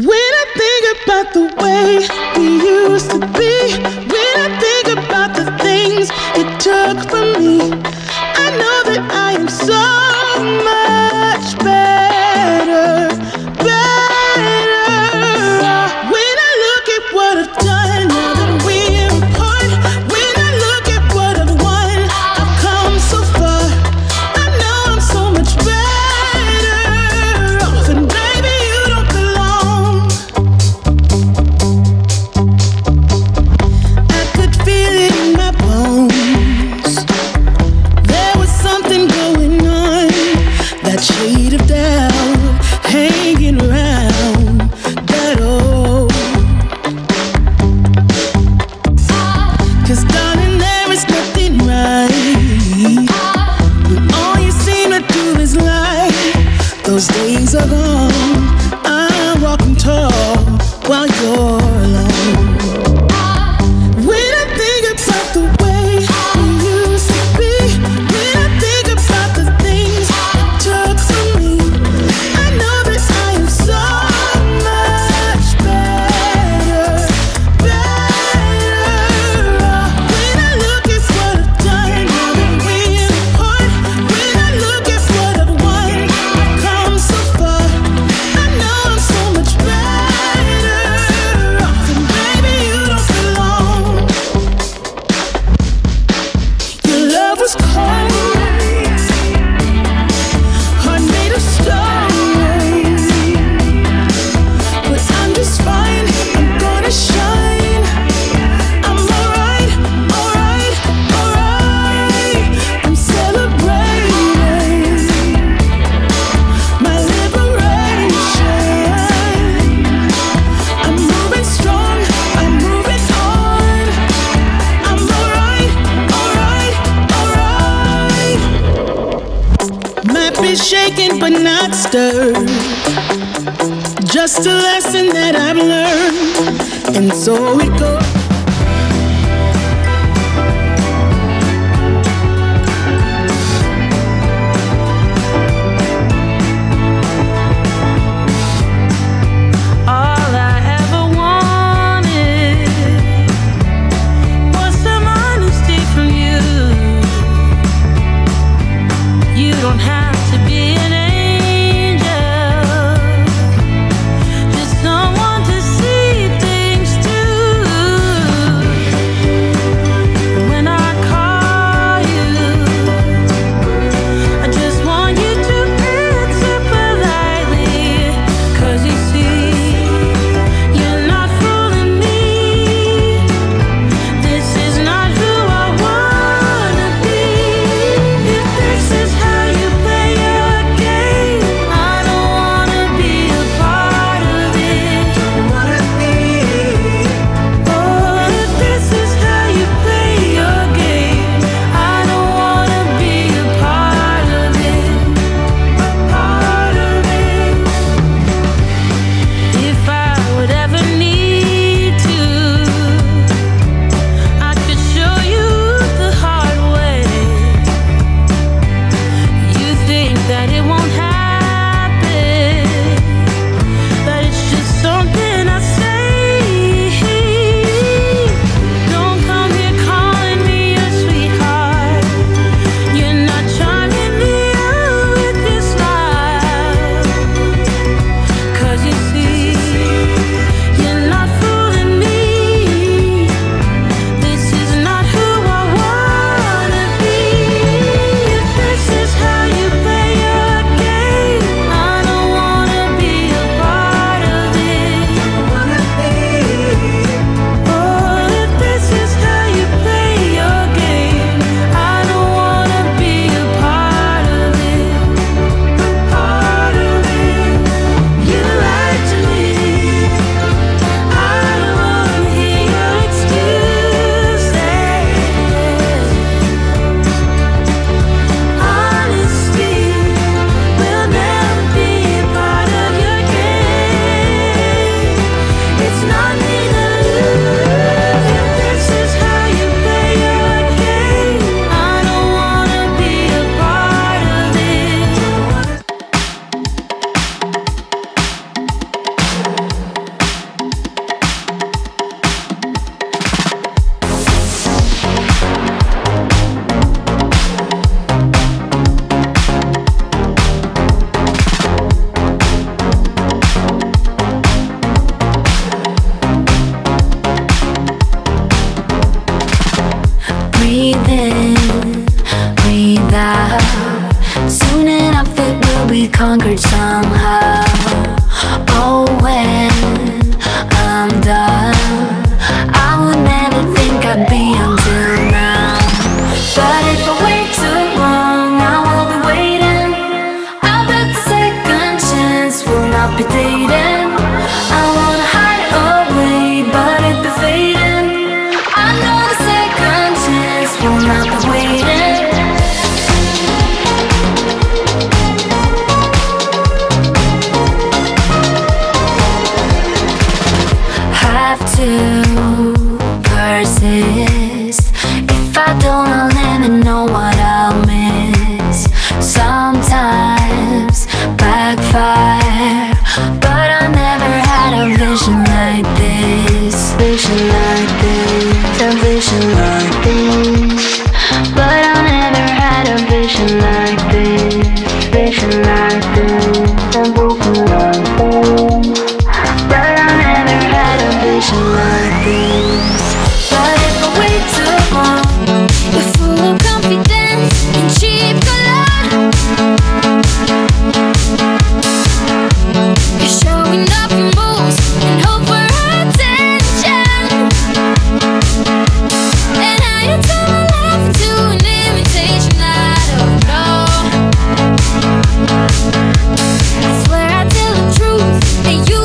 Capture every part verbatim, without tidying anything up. When I think about the way we used to be, when I think about the things it took from me, I know that I am so much better, better. When I look at what I've done, now that we're apart, when I look at what I've won, I've come so far. I know I'm so much better off, and baby, you don't belong. I could feel it in my bones. There was something going on, that shade of doubt hanging around that old. Cause darling, there is nothing right when all you seem to do is lie. Those days are gone. I'm walking tall while you're alone. When I think about the way we used to be, when I think about the things it took from me, I know that I am so much better, better. When I look at what I've done, now that we're apart, when I look at what I've won, I've come so far. I know I'm so much better off, and baby, you don't belong. Your love was cold, heart made of stone, but I'm just fine. I'm gonna shine. I'm alright, alright, alright. I'm celebrating my liberation. I'm moving strong. I'm moving on. I'm alright, alright, alright. Might be shaken but not stirred. Just a lesson that I've learned, and so it goes. All I ever wanted was someone who stayed from you. You don't have to be an angel, just someone to see things through. conquered somehow. Oh, when I'm done, I would never think I'd be until now. But if I wait too long, I will be waiting. I bet the second chance will not be dating. I wanna hide away, but it be fading. I know the second chance will not be waiting. To persist. If I don't, I'll never know what I'll miss. Sometimes backfire, but I never had a vision like this. Vision like this, a vision like this. But I never had a vision like this. Vision like this, a broken like this. But I never had a vision like this. But if I wait too long, we're full of confidence and cheap collide. You're showing up in moves and hope for attention. And how you turn my life into an imitation, I don't know. I swear I tell the truth, and you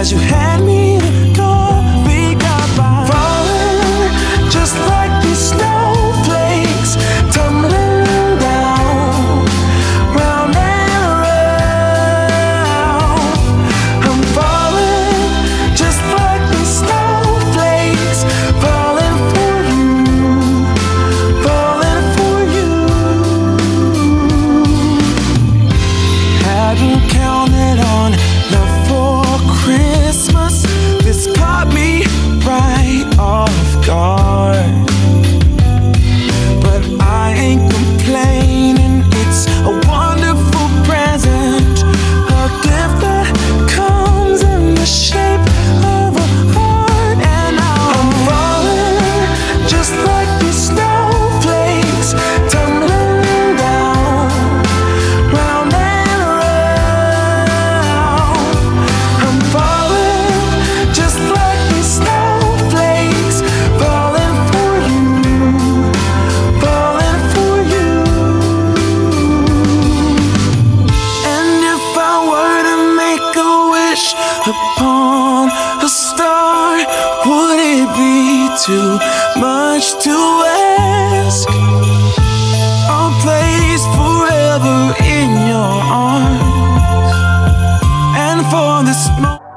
As you had me to go, we got by. Falling just like these snowflakes, tumbling down, round and round. I'm falling just like these snowflakes, falling for you, falling for you. Hadn't counted on love for Christmas, this caught me right off guard. But I ain't complaining, it's a wonderful present, a gift that comes in the shape of a heart. And I'm falling just like these snowflakes, tumbling down, round and round. I'm falling just like these snowflakes, falling for you, falling for you. And if I were to make a wish upon a star, would it be too much to ask? I'll place forever in your arms, and for this moment.